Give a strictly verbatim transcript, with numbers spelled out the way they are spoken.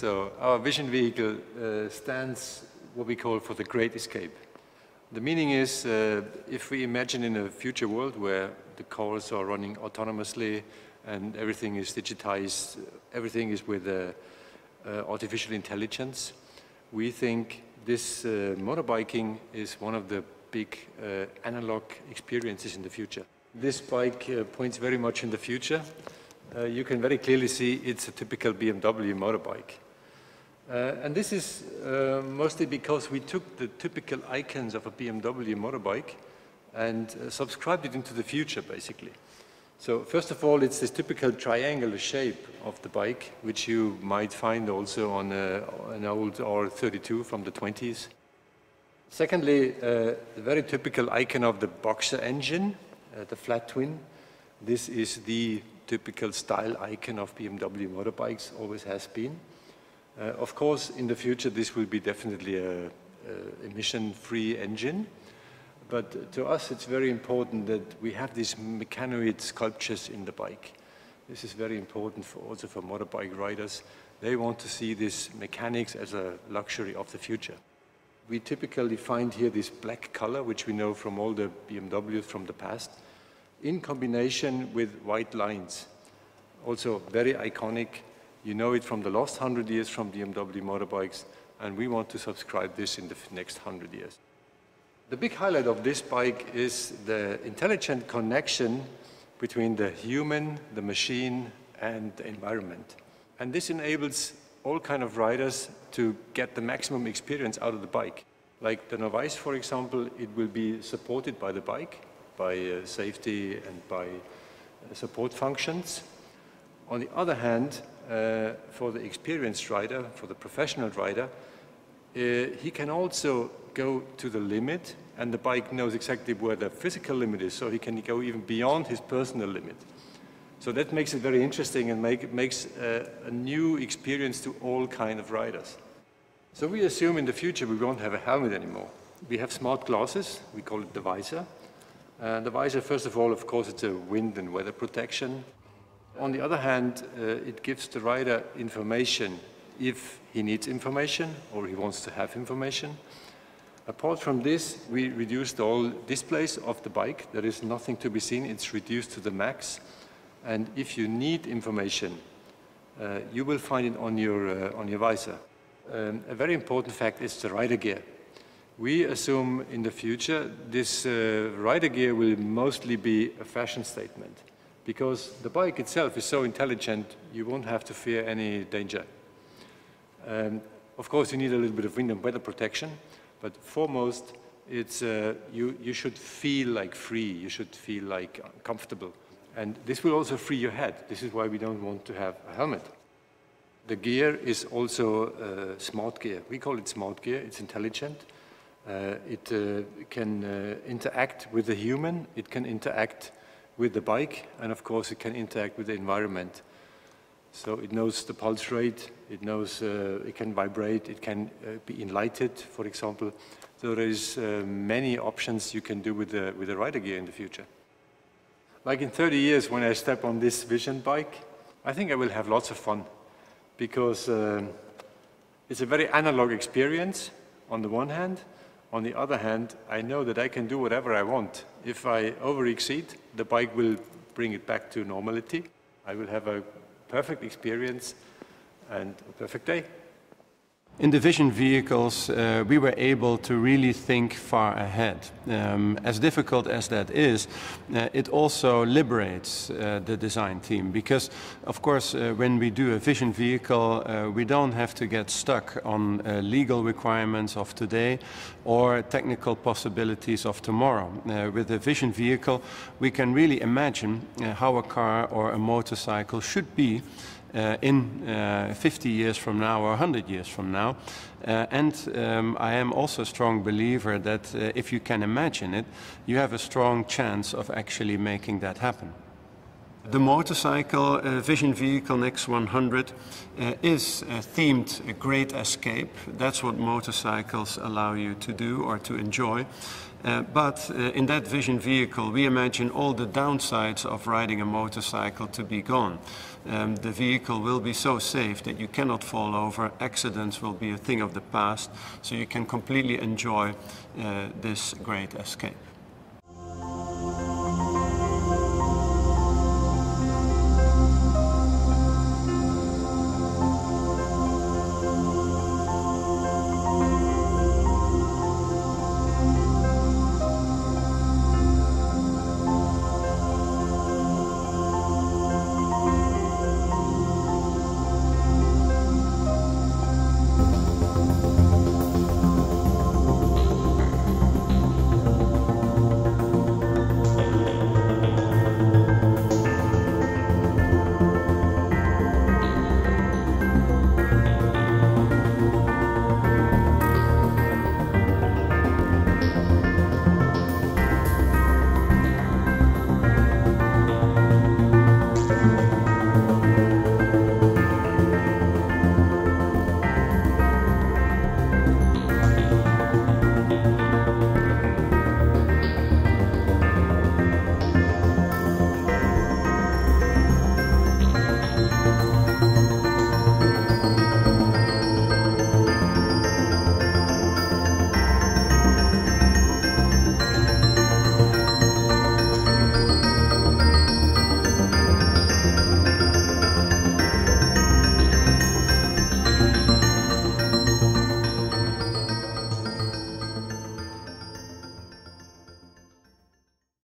So our vision vehicle uh, stands what we call for the great escape. The meaning is, uh, if we imagine in a future world where the cars are running autonomously and everything is digitized, everything is with uh, uh, artificial intelligence, we think this uh, motorbiking is one of the big uh, analog experiences in the future. This bike uh, points very much in the future. Uh, you can very clearly see it's a typical B M W motorbike. Uh, and this is uh, mostly because we took the typical icons of a B M W motorbike and uh, subscribed it into the future, basically. So first of all, it's this typical triangular shape of the bike, which you might find also on a, an old R thirty-two from the twenties. Secondly, uh, the very typical icon of the Boxer engine, uh, the flat twin. This is the typical style icon of B M W motorbikes, always has been. Uh, of course, in the future, this will be definitely an emission-free engine. But to us, it's very important that we have these mechanoid sculptures in the bike. This is very important for, also for motorbike riders. They want to see this mechanics as a luxury of the future. We typically find here this black color, which we know from all the B M Ws from the past, in combination with white lines. Also very iconic. You know it from the last one hundred years from B M W motorbikes, and we want to subscribe this in the next one hundred years. The big highlight of this bike is the intelligent connection between the human, the machine, and the environment. And this enables all kind of riders to get the maximum experience out of the bike. Like the novice, for example, it will be supported by the bike, by uh, safety and by uh, support functions. On the other hand, uh, for the experienced rider, for the professional rider, uh, he can also go to the limit, and the bike knows exactly where the physical limit is, so he can go even beyond his personal limit. So that makes it very interesting and make, makes a, a new experience to all kind of riders. So we assume in the future we won't have a helmet anymore. We have smart glasses, we call it the visor. Uh, the visor, first of all, of course, it's a wind and weather protection. On the other hand, uh, it gives the rider information if he needs information or he wants to have information. Apart from this, we reduced all displays of the bike. There is nothing to be seen, it's reduced to the max. And if you need information, uh, you will find it on your, uh, on your visor. Um, a very important fact is the rider gear. We assume in the future this uh, rider gear will mostly be a fashion statement, because the bike itself is so intelligent, you won't have to fear any danger. Um, of course, you need a little bit of wind and weather protection, but foremost, it's, uh, you, you should feel like free, you should feel like comfortable. And this will also free your head. This is why we don't want to have a helmet. The gear is also uh, smart gear. We call it smart gear. It's intelligent. Uh, it uh, can uh, interact with the human. It can interact with the bike. And of course, it can interact with the environment. So it knows the pulse rate. It knows uh, it can vibrate. It can uh, be enlightened, for example. So there is uh, many options you can do with the, with the rider gear in the future. Like in thirty years, when I step on this Vision bike, I think I will have lots of fun, because uh, it's a very analog experience on the one hand. On the other hand, I know that I can do whatever I want. If I overexceed, the bike will bring it back to normality. I will have a perfect experience and a perfect day. In the Vision vehicles, uh, we were able to really think far ahead. Um, as difficult as that is, uh, it also liberates uh, the design team, because, of course, uh, when we do a Vision vehicle, uh, we don't have to get stuck on uh, legal requirements of today or technical possibilities of tomorrow. Uh, with a Vision vehicle, we can really imagine uh, how a car or a motorcycle should be Uh, in uh, fifty years from now or one hundred years from now. Uh, and um, I am also a strong believer that uh, if you can imagine it, you have a strong chance of actually making that happen. The motorcycle uh, Vision Vehicle Next one hundred uh, is uh, themed a great escape. That's what motorcycles allow you to do or to enjoy. Uh, but uh, in that Vision Vehicle, we imagine all the downsides of riding a motorcycle to be gone. Um, the vehicle will be so safe that you cannot fall over. Accidents will be a thing of the past, so you can completely enjoy uh, this great escape.